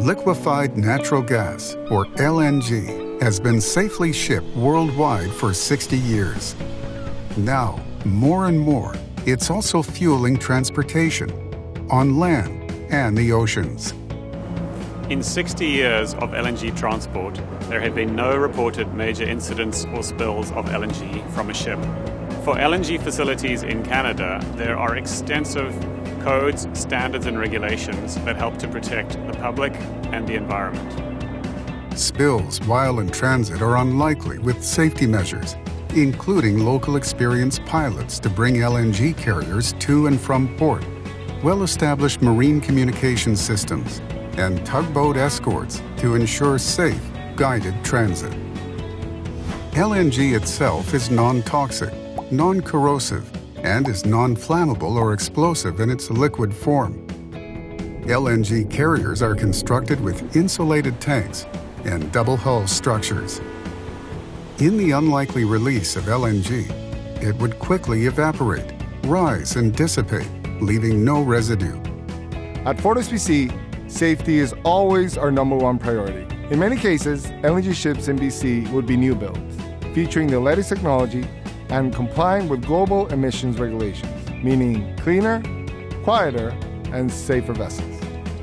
liquefied natural gas, or LNG, has been safely shipped worldwide for 60 years. Now, more and more, it's also fueling transportation on land and the oceans. In 60 years of LNG transport, there have been no reported major incidents or spills of LNG from a ship. For LNG facilities in Canada, there are extensive codes, standards and regulations that help to protect the public and the environment. Spills while in transit are unlikely with safety measures, including local experienced pilots to bring LNG carriers to and from port, well-established marine communication systems, and tugboat escorts to ensure safe, guided transit. LNG itself is non-toxic, non-corrosive, and is non-flammable or explosive in its liquid form. LNG carriers are constructed with insulated tanks and double-hull structures. In the unlikely release of LNG, it would quickly evaporate, rise and dissipate, leaving no residue. At FortisBC, safety is always our #1 priority. In many cases, LNG ships in BC would be new builds, featuring the latest technology and complying with global emissions regulations, meaning cleaner, quieter, and safer vessels.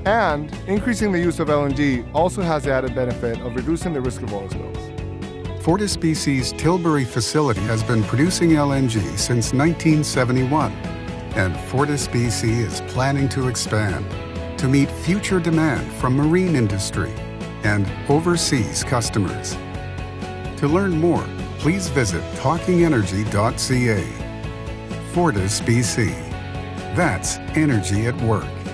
And increasing the use of LNG also has the added benefit of reducing the risk of oil spills. FortisBC's Tilbury facility has been producing LNG since 1971, and FortisBC is planning to expand to meet future demand from marine industry and overseas customers. To learn more, please visit TalkingEnergy.ca. FortisBC. That's energy at work.